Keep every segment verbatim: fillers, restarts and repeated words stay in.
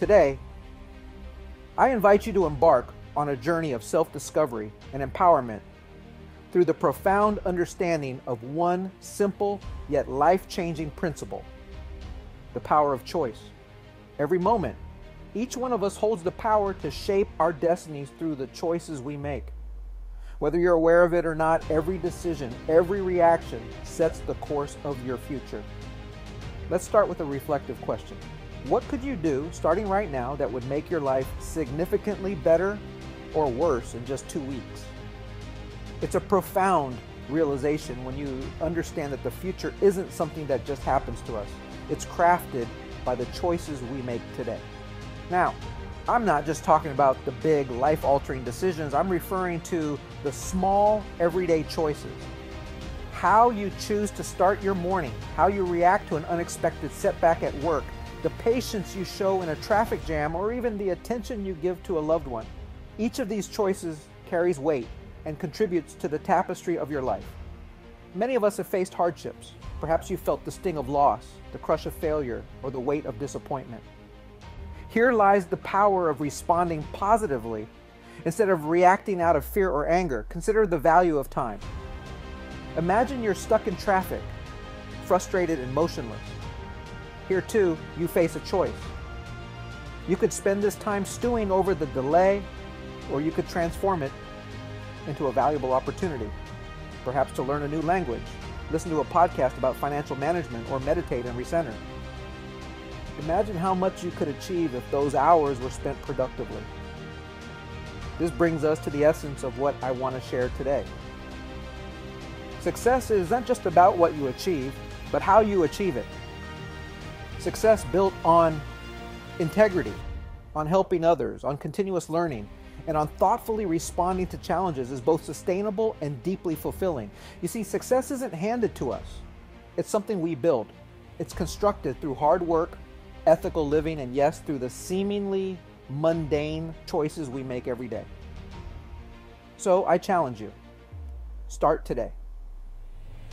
Today, I invite you to embark on a journey of self-discovery and empowerment through the profound understanding of one simple yet life-changing principle, the power of choice. Every moment, each one of us holds the power to shape our destinies through the choices we make. Whether you're aware of it or not, every decision, every reaction sets the course of your future. Let's start with a reflective question. What could you do, starting right now, that would make your life significantly better or worse in just two weeks? It's a profound realization when you understand that the future isn't something that just happens to us. It's crafted by the choices we make today. Now, I'm not just talking about the big life-altering decisions. I'm referring to the small everyday choices. How you choose to start your morning, how you react to an unexpected setback at work, the patience you show in a traffic jam, or even the attention you give to a loved one. Each of these choices carries weight and contributes to the tapestry of your life. Many of us have faced hardships. Perhaps you felt the sting of loss, the crush of failure, or the weight of disappointment. Here lies the power of responding positively instead of reacting out of fear or anger. Consider the value of time. Imagine you're stuck in traffic, frustrated and motionless. Here too, you face a choice. You could spend this time stewing over the delay, or you could transform it into a valuable opportunity, perhaps to learn a new language, listen to a podcast about financial management, or meditate and recenter. Imagine how much you could achieve if those hours were spent productively. This brings us to the essence of what I want to share today. Success is not just about what you achieve, but how you achieve it. Success built on integrity, on helping others, on continuous learning, and on thoughtfully responding to challenges is both sustainable and deeply fulfilling. You see, success isn't handed to us. It's something we build. It's constructed through hard work, ethical living, and yes, through the seemingly mundane choices we make every day. So I challenge you, start today.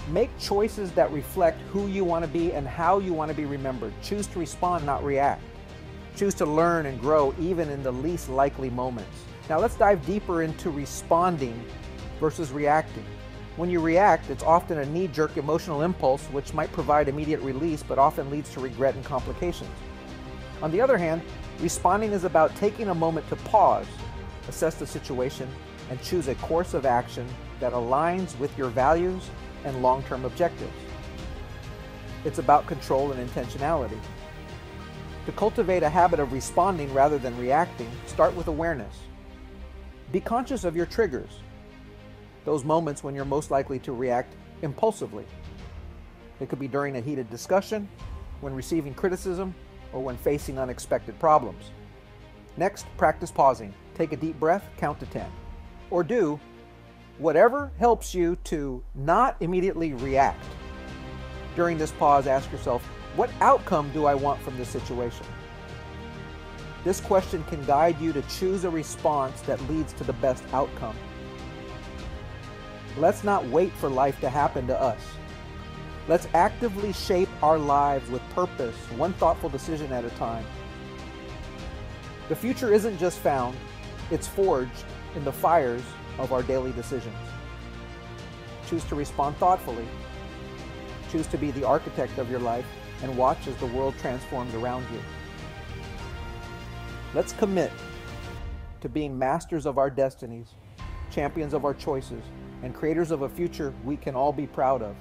Make choices that reflect who you want to be and how you want to be remembered. Choose to respond, not react. Choose to learn and grow even in the least likely moments. Now let's dive deeper into responding versus reacting. When you react, it's often a knee-jerk emotional impulse which might provide immediate release but often leads to regret and complications. On the other hand, responding is about taking a moment to pause, assess the situation, and choose a course of action that aligns with your values and long-term objectives. It's about control and intentionality. To cultivate a habit of responding rather than reacting, start with awareness. Be conscious of your triggers, those moments when you're most likely to react impulsively. It could be during a heated discussion, when receiving criticism, or when facing unexpected problems. Next, practice pausing. Take a deep breath, count to ten, or do whatever helps you to not immediately react. During this pause, ask yourself, what outcome do I want from this situation? This question can guide you to choose a response that leads to the best outcome. Let's not wait for life to happen to us. Let's actively shape our lives with purpose, one thoughtful decision at a time. The future isn't just found, it's forged in the fires of our daily decisions. Choose to respond thoughtfully. Choose to be the architect of your life and watch as the world transforms around you. Let's commit to being masters of our destinies, champions of our choices, and creators of a future we can all be proud of.